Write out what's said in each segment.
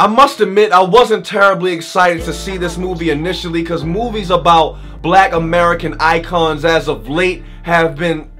I must admit, I wasn't terribly excited to see this movie initially because movies about black American icons as of late have been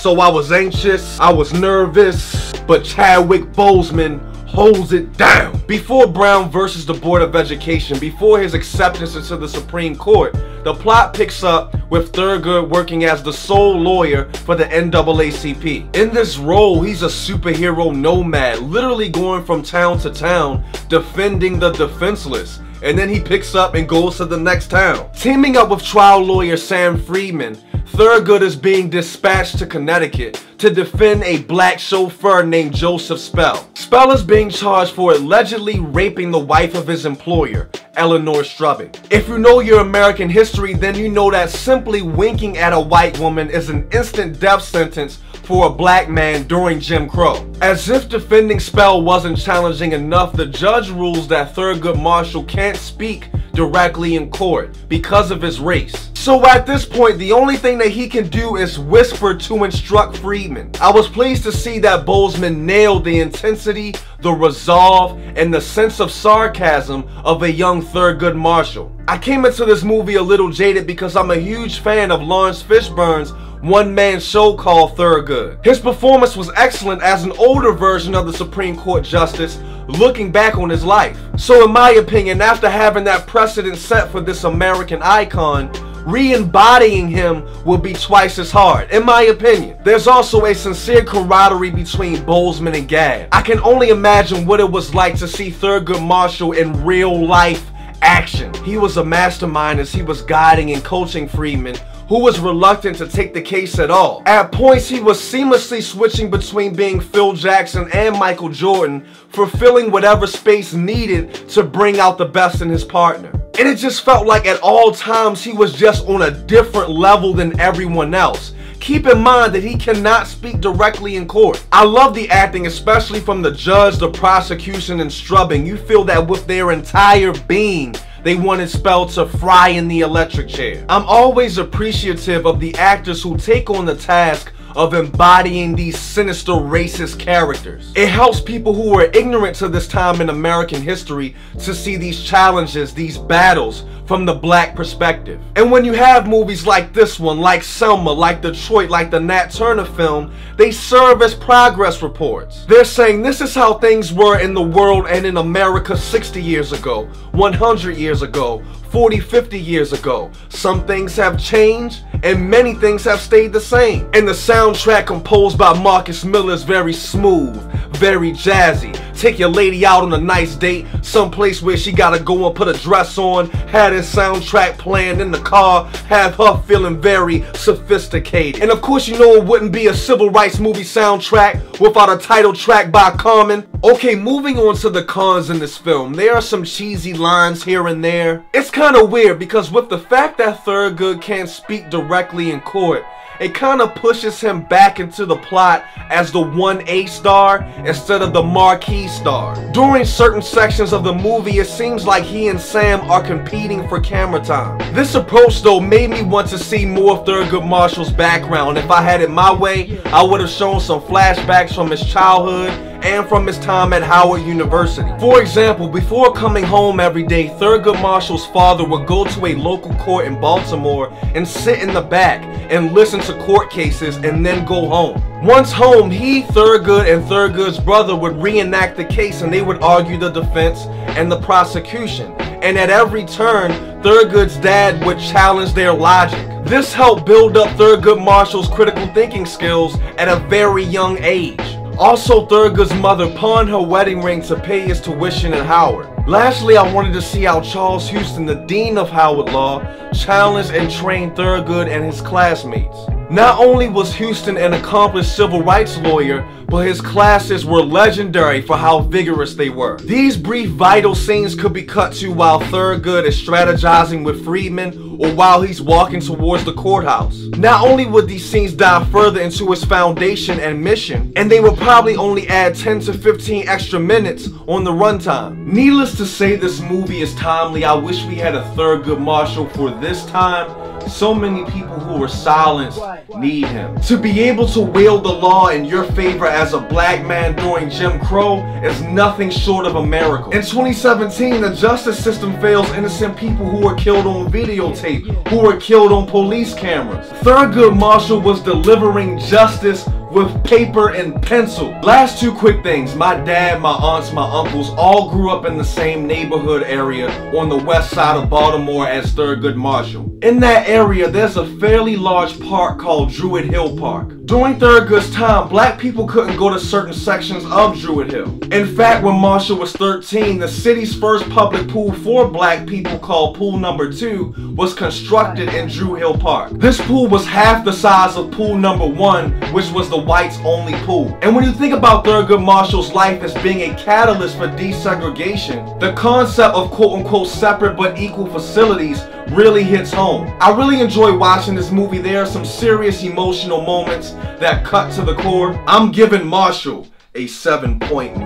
so I was anxious, I was nervous, but Chadwick Boseman holds it down. Before Brown versus the Board of Education, before his acceptance into the Supreme Court, the plot picks up with Thurgood working as the sole lawyer for the NAACP. In this role, he's a superhero nomad, literally going from town to town, defending the defenseless. And then he picks up and goes to the next town. Teaming up with trial lawyer Sam Friedman, Thurgood is being dispatched to Connecticut to defend a black chauffeur named Joseph Spell. Spell is being charged for allegedly raping the wife of his employer, Eleanor Strubbing. If you know your American history, then you know that simply winking at a white woman is an instant death sentence for a black man during Jim Crow. As if defending Spell wasn't challenging enough, the judge rules that Thurgood Marshall can't speak directly in court because of his race. So at this point, the only thing that he can do is whisper to instruct Freeman. I was pleased to see that Boseman nailed the intensity, the resolve, and the sense of sarcasm of a young Thurgood Marshall. I came into this movie a little jaded because I'm a huge fan of Lawrence Fishburne's one-man show called Thurgood. His performance was excellent as an older version of the Supreme Court Justice looking back on his life. So in my opinion, after having that precedent set for this American icon, re-embodying him will be twice as hard, in my opinion. There's also a sincere camaraderie between Boseman and Gad. I can only imagine what it was like to see Thurgood Marshall in real life action. He was a mastermind as he was guiding and coaching Freeman, who was reluctant to take the case at all. At points, he was seamlessly switching between being Phil Jackson and Michael Jordan, fulfilling whatever space needed to bring out the best in his partner. And it just felt like at all times, he was just on a different level than everyone else. Keep in mind that he cannot speak directly in court. I love the acting, especially from the judge, the prosecution, and Strubbing. You feel that with their entire being, they wanted Spell to fry in the electric chair. I'm always appreciative of the actors who take on the task of embodying these sinister racist characters. It helps people who are ignorant to this time in American history to see these challenges, these battles from the black perspective. And when you have movies like this one, like Selma, like Detroit, like the Nat Turner film, they serve as progress reports. They're saying this is how things were in the world and in America 60 years ago, 100 years ago, 40, 50 years ago. Some things have changed and many things have stayed the same. And the soundtrack composed by Marcus Miller is very smooth, very jazzy. Take your lady out on a nice date, someplace where she gotta go and put a dress on, have this soundtrack playing in the car, have her feeling very sophisticated. And of course, you know it wouldn't be a civil rights movie soundtrack without a title track by Common. Okay, moving on to the cons in this film. There are some cheesy lines here and there. It's kind of weird because with the fact that Thurgood can't speak directly in court, it kind of pushes him back into the plot as the 1A star instead of the marquee star. During certain sections of the movie, it seems like he and Sam are competing for camera time. This approach though made me want to see more of Thurgood Marshall's background. If I had it my way, I would have shown some flashbacks from his childhood and from his time at Howard University. For example, before coming home every day, Thurgood Marshall's father would go to a local court in Baltimore and sit in the back and listen to court cases and then go home. Once home, he, Thurgood, and Thurgood's brother would reenact the case and they would argue the defense and the prosecution. And at every turn, Thurgood's dad would challenge their logic. This helped build up Thurgood Marshall's critical thinking skills at a very young age. Also, Thurgood's mother pawned her wedding ring to pay his tuition at Howard. Lastly, I wanted to see how Charles Houston, the dean of Howard Law, challenged and trained Thurgood and his classmates. Not only was Houston an accomplished civil rights lawyer, but his classes were legendary for how vigorous they were. These brief vital scenes could be cut to while Thurgood is strategizing with Freeman or while he's walking towards the courthouse. Not only would these scenes dive further into his foundation and mission, and they would probably only add 10 to 15 extra minutes on the runtime. Needless to say, this movie is timely. I wish we had a Thurgood Marshall for this time, So many people who were silenced need him. To be able to wield the law in your favor as a black man during Jim Crow is nothing short of a miracle. In 2017, the justice system fails innocent people who were killed on videotape, who were killed on police cameras. Thurgood Marshall was delivering justice with paper and pencil. Last two quick things. My dad, my aunts, my uncles all grew up in the same neighborhood area on the west side of Baltimore as Thurgood Marshall. In that area, there's a fairly large park called Druid Hill Park. During Thurgood's time, black people couldn't go to certain sections of Druid Hill. In fact, when Marshall was 13, the city's first public pool for black people, called Pool Number 2, was constructed in Druid Hill Park. This pool was half the size of Pool Number 1, which was the whites only pool. And when you think about Thurgood Marshall's life as being a catalyst for desegregation, the concept of quote-unquote separate but equal facilities really hits home. I really enjoy watching this movie. There are some serious emotional moments that cut to the core. I'm giving Marshall a 7.9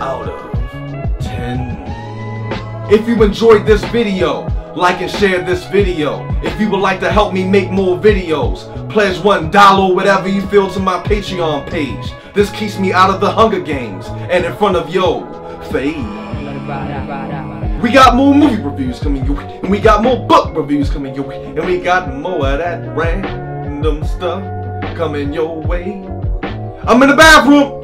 out of 10. If you enjoyed this video, like and share this video. If you would like to help me make more videos, pledge $1, whatever you feel, to my Patreon page. This keeps me out of the Hunger Games and in front of yo face. We got more movie reviews coming your way, and we got more book reviews coming your way, and we got more of that random stuff coming your way. I'm in the bathroom!